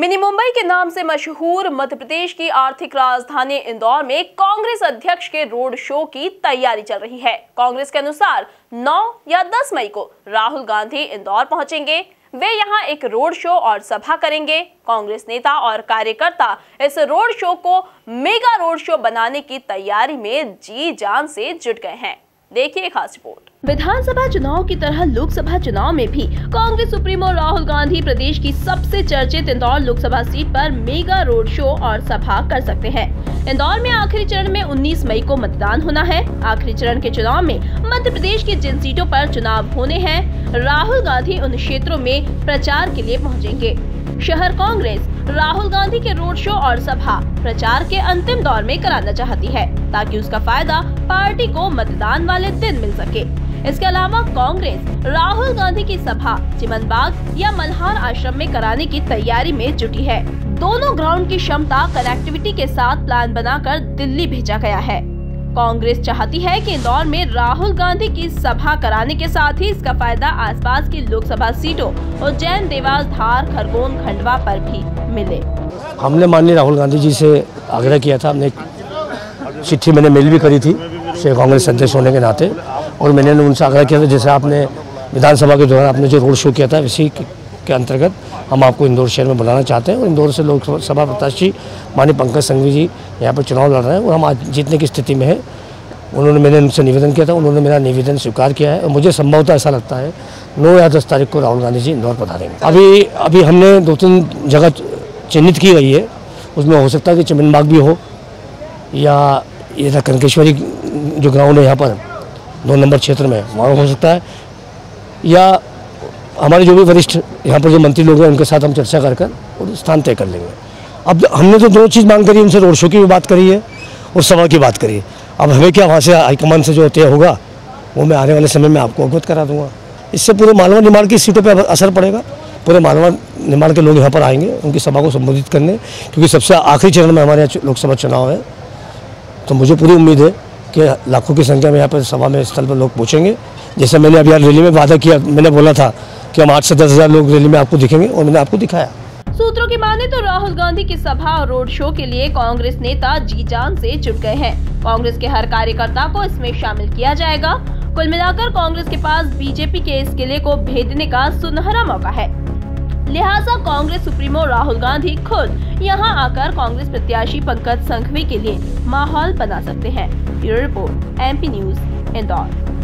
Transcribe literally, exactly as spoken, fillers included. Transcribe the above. Mini Mumbai के नाम से मशहूर मध्य प्रदेश की आर्थिक राजधानी इंदौर में कांग्रेस अध्यक्ष के रोड शो की तैयारी चल रही है। कांग्रेस के अनुसार नौ या दस मई को राहुल गांधी इंदौर पहुंचेंगे। वे यहां एक रोड शो और सभा करेंगे। कांग्रेस नेता और कार्यकर्ता इस रोड शो को मेगा रोड शो बनाने की तैयारी में जी जान से जुट गए हैं। देखिए खास रिपोर्ट। विधानसभा चुनाव की तरह लोकसभा चुनाव में भी कांग्रेस सुप्रीमो राहुल गांधी प्रदेश की सबसे चर्चित इंदौर लोकसभा सीट पर मेगा रोड शो और सभा कर सकते हैं। इंदौर में आखिरी चरण में उन्नीस मई को मतदान होना है। आखिरी चरण के चुनाव में मध्य प्रदेश की जिन सीटों पर चुनाव होने हैं, राहुल गांधी उन क्षेत्रों में प्रचार के लिए पहुँचेंगे। शहर कांग्रेस राहुल गांधी के रोड शो और सभा प्रचार के अंतिम दौर में कराना चाहती है, ताकि उसका फायदा पार्टी को मतदान वाले दिन मिल सके। इसके अलावा कांग्रेस राहुल गांधी की सभा चिमन बाग या मल्हार आश्रम में कराने की तैयारी में जुटी है। दोनों ग्राउंड की क्षमता कनेक्टिविटी के साथ प्लान बनाकर दिल्ली भेजा गया है। कांग्रेस चाहती है कि इंदौर में राहुल गांधी की सभा कराने के साथ ही इसका फायदा आसपास की लोकसभा सीटों उज्जैन, देवास, धार, खरगोन, खंडवा पर भी मिले। हमने माननीय राहुल गांधी जी से आग्रह किया था। हमने चिट्ठी मैंने मेल भी करी थी कांग्रेस अध्यक्ष होने के नाते, और मैंने उनसे आग्रह किया था जैसे आपने विधानसभा के दौरान आपने जो रोड शो किया था, इसी के अंतर्गत हम आपको इंदौर शहर में बुलाना चाहते हैं। और इंदौर से लोकसभा प्रत्याशी माननीय पंकज संघवी जी यहाँ पर चुनाव लड़ रहे हैं और हम आज जीतने की स्थिति में हैं। उन्होंने मैंने उनसे निवेदन किया था, उन्होंने मेरा निवेदन स्वीकार किया है और मुझे संभवतः ऐसा लगता है नौ या दस तारीख को राहुल गांधी जी इंदौर पधारेंगे। अभी अभी हमने दो तीन जगह चिन्हित की गई है, उसमें हो सकता है कि चिमन बाग भी हो या ये कनकेश्वरी जो ग्राउंड है यहाँ पर दो नंबर क्षेत्र में वहाँ हो सकता है, या हमारे जो भी वरिष्ठ यहाँ पर जो मंत्री लोग हैं उनके साथ हम चर्चा कर कर और स्थान तय कर लेंगे। अब हमने तो दो चीज़ मांग करी, उनसे रोड शो की भी बात करी है और सभा की बात करी है। अब हमें क्या वहाँ से हाईकमान से जो तय होगा वो मैं आने वाले समय में आपको अवगत करा दूँगा। इससे पूरे मालवा निमाड़ की सीटों पर असर पड़ेगा। पूरे मालवा निमाड़ के लोग यहाँ पर आएंगे उनकी सभा को संबोधित करने, क्योंकि सबसे आखिरी चरण में हमारे यहाँ लोकसभा चुनाव है। तो मुझे पूरी उम्मीद है कि लाखों की संख्या में यहाँ पर सभा में स्थल पर लोग पहुँचेंगे। जैसे मैंने अभी यहाँ रैली में वादा किया, मैंने बोला था कि हम आठ से दस हजार लोग रैली में आपको दिखेंगे और मैंने आपको दिखाया। सूत्रों की माने तो राहुल गांधी की सभा और रोड शो के लिए कांग्रेस नेता जी जान से जुट गए हैं। कांग्रेस के हर कार्यकर्ता को इसमें शामिल किया जाएगा। कुल मिलाकर कांग्रेस के पास बीजेपी के इस किले को भेदने का सुनहरा मौका है। लिहाजा कांग्रेस सुप्रीमो राहुल गांधी खुद यहाँ आकर कांग्रेस प्रत्याशी पंकज संघवी के लिए माहौल बना सकते हैं। Bureau report, MP news, Indore.